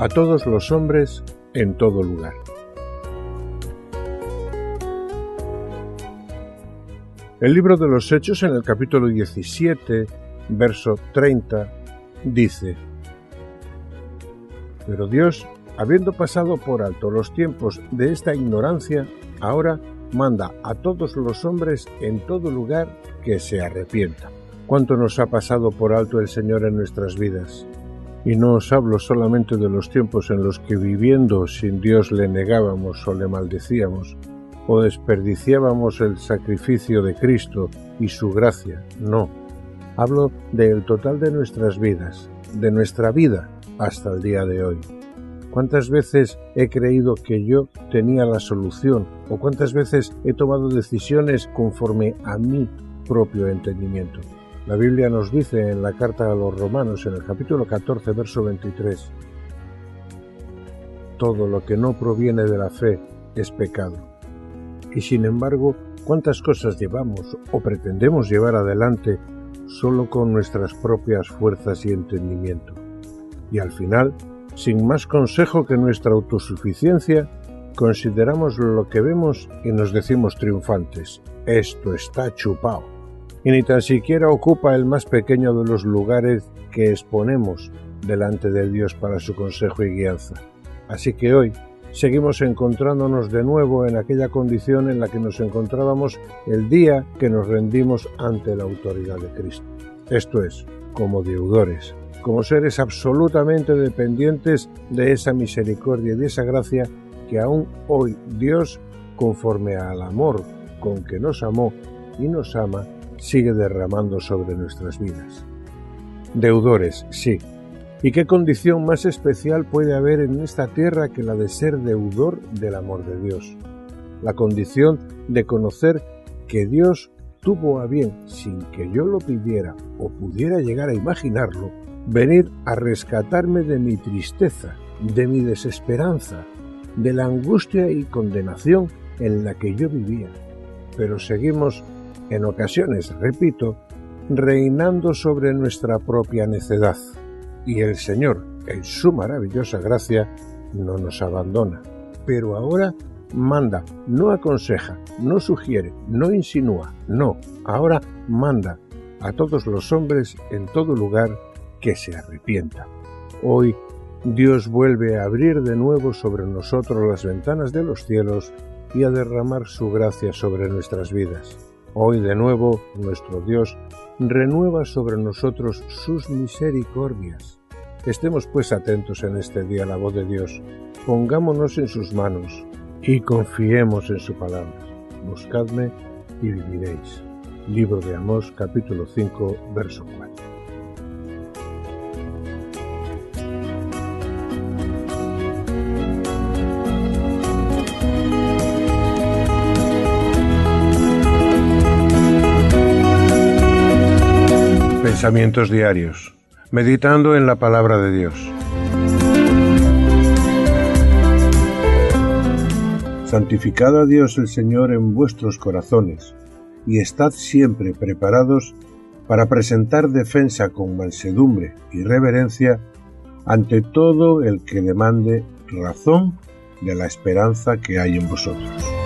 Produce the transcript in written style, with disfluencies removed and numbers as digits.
A todos los hombres, en todo lugar. El libro de los Hechos, en el capítulo 17, verso 30, dice: Pero Dios, habiendo pasado por alto los tiempos de esta ignorancia, ahora manda a todos los hombres en todo lugar que se arrepientan. ¿Cuánto nos ha pasado por alto el Señor en nuestras vidas? Y no os hablo solamente de los tiempos en los que viviendo sin Dios le negábamos o le maldecíamos, o desperdiciábamos el sacrificio de Cristo y su gracia, no. Hablo del total de nuestras vidas, de nuestra vida, hasta el día de hoy. ¿Cuántas veces he creído que yo tenía la solución? ¿O cuántas veces he tomado decisiones conforme a mi propio entendimiento? La Biblia nos dice en la carta a los Romanos, en el capítulo 14, verso 23, todo lo que no proviene de la fe es pecado. Y sin embargo, ¿cuántas cosas llevamos o pretendemos llevar adelante solo con nuestras propias fuerzas y entendimiento? Y al final, sin más consejo que nuestra autosuficiencia, consideramos lo que vemos y nos decimos triunfantes: esto está chupado. Y ni tan siquiera ocupa el más pequeño de los lugares que exponemos delante de Dios para su consejo y guianza. Así que hoy seguimos encontrándonos de nuevo en aquella condición en la que nos encontrábamos el día que nos rendimos ante la autoridad de Cristo. Esto es, como deudores, como seres absolutamente dependientes de esa misericordia y de esa gracia que aún hoy Dios, conforme al amor con que nos amó y nos ama, sigue derramando sobre nuestras vidas. Deudores, sí. ¿Y qué condición más especial puede haber en esta tierra que la de ser deudor del amor de Dios? La condición de conocer que Dios tuvo a bien, sin que yo lo pidiera o pudiera llegar a imaginarlo, venir a rescatarme de mi tristeza, de mi desesperanza, de la angustia y condenación en la que yo vivía. Pero seguimos, en ocasiones, repito, reinando sobre nuestra propia necedad. Y el Señor, en su maravillosa gracia, no nos abandona. Pero ahora manda, no aconseja, no sugiere, no insinúa, no. Ahora manda a todos los hombres en todo lugar que se arrepienta. Hoy Dios vuelve a abrir de nuevo sobre nosotros las ventanas de los cielos y a derramar su gracia sobre nuestras vidas. Hoy de nuevo nuestro Dios renueva sobre nosotros sus misericordias. Estemos pues atentos en este día a la voz de Dios, pongámonos en sus manos y confiemos en su palabra. Buscadme y viviréis. Libro de Amós, capítulo 5, verso 4. Pensamientos diarios, meditando en la palabra de Dios. Santificad a Dios el Señor en vuestros corazones, y estad siempre preparados para presentar defensa con mansedumbre y reverencia ante todo el que demande razón de la esperanza que hay en vosotros.